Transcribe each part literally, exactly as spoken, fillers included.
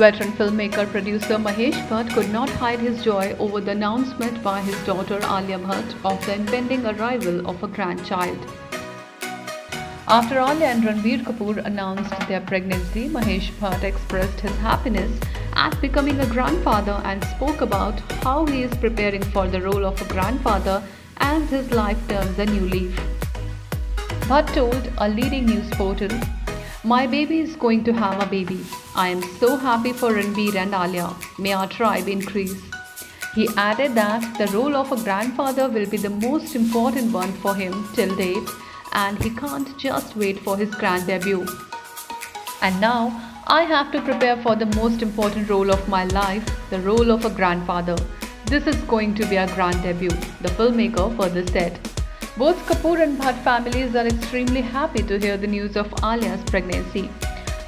Veteran filmmaker producer Mahesh Bhatt could not hide his joy over the announcement by his daughter Alia Bhatt of the impending arrival of a grandchild. After Alia and Ranbir Kapoor announced their pregnancy, Mahesh Bhatt expressed his happiness at becoming a grandfather and spoke about how he is preparing for the role of a grandfather as his life turns a new leaf. Bhatt told a leading news portal, "My baby is going to have a baby. I am so happy for Ranbir and Alia. May our tribe increase." He added that the role of a grandfather will be the most important one for him till date, and he can't just wait for his grand debut. "And now, I have to prepare for the most important role of my life, the role of a grandfather. This is going to be our grand debut," the filmmaker further said. Both Kapoor and Bhatt families are extremely happy to hear the news of Alia's pregnancy.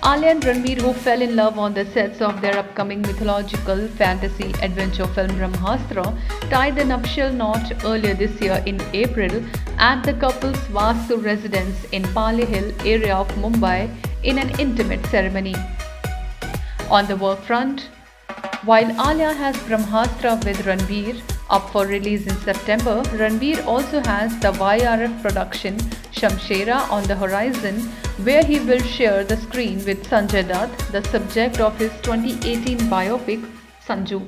Alia and Ranbir, who fell in love on the sets of their upcoming mythological fantasy adventure film Brahmastra, tied the nuptial knot earlier this year in April at the couple's Vasu residence in Pali Hill area of Mumbai in an intimate ceremony. On the work front, while Alia has Brahmastra with Ranbir up for release in September, Ranbir also has the Y R F production Shamshera on the horizon, where he will share the screen with Sanjay Dutt, the subject of his twenty eighteen biopic Sanju.